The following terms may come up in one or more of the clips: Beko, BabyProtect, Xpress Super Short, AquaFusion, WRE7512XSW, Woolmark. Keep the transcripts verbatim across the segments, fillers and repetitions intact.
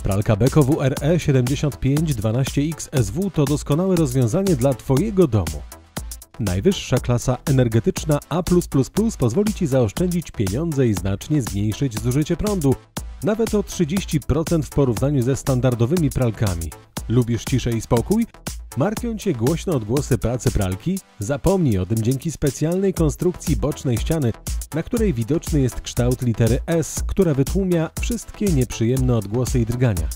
Pralka Beko W R E siedem tysięcy pięćset dwanaście X S W to doskonałe rozwiązanie dla Twojego domu. Najwyższa klasa energetyczna A plus plus plus pozwoli Ci zaoszczędzić pieniądze i znacznie zmniejszyć zużycie prądu, nawet o trzydzieści procent w porównaniu ze standardowymi pralkami. Lubisz ciszę i spokój? Martwią Cię głośne odgłosy pracy pralki? Zapomnij o tym dzięki specjalnej konstrukcji bocznej ściany, na której widoczny jest kształt litery S, która wytłumia wszystkie nieprzyjemne odgłosy i drgania.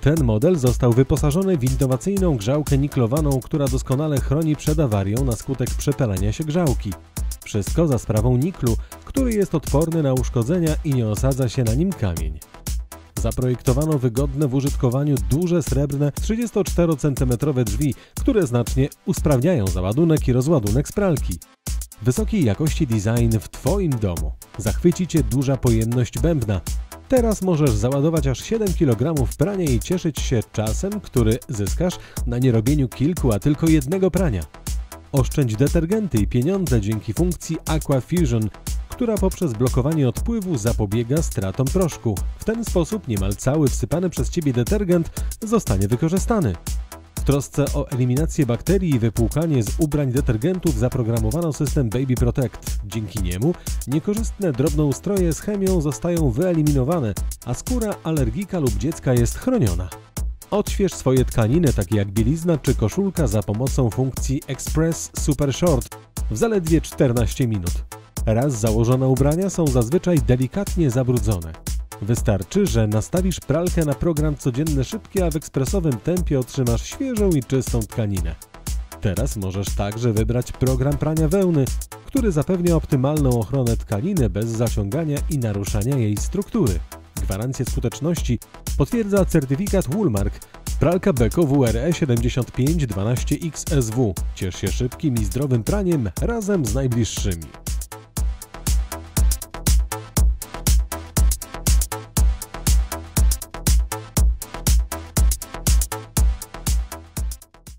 Ten model został wyposażony w innowacyjną grzałkę niklowaną, która doskonale chroni przed awarią na skutek przepalania się grzałki. Wszystko za sprawą niklu, który jest odporny na uszkodzenia i nie osadza się na nim kamień. Zaprojektowano wygodne w użytkowaniu duże srebrne trzydziestoczterocentimetrowe drzwi, które znacznie usprawniają załadunek i rozładunek z pralki. Wysokiej jakości design w Twoim domu. Zachwyci Cię duża pojemność bębna. Teraz możesz załadować aż siedem kilogramów prania i cieszyć się czasem, który zyskasz na nierobieniu kilku, a tylko jednego prania. Oszczędź detergenty i pieniądze dzięki funkcji AquaFusion, która poprzez blokowanie odpływu zapobiega stratom proszku. W ten sposób niemal cały wsypany przez Ciebie detergent zostanie wykorzystany. W trosce o eliminację bakterii i wypłukanie z ubrań detergentów zaprogramowano system BabyProtect. Dzięki niemu niekorzystne drobnoustroje z chemią zostają wyeliminowane, a skóra alergika lub dziecka jest chroniona. Odśwież swoje tkaniny, takie jak bielizna czy koszulka, za pomocą funkcji Xpress Super Short w zaledwie czternaście minut. Raz założone ubrania są zazwyczaj delikatnie zabrudzone. Wystarczy, że nastawisz pralkę na program codzienny szybki, a w ekspresowym tempie otrzymasz świeżą i czystą tkaninę. Teraz możesz także wybrać program prania wełny, który zapewnia optymalną ochronę tkaniny bez zaciągania i naruszania jej struktury. Gwarancję skuteczności potwierdza certyfikat Woolmark. Pralka Beko W R E siedem tysięcy pięćset dwanaście X S W. Ciesz się szybkim i zdrowym praniem razem z najbliższymi.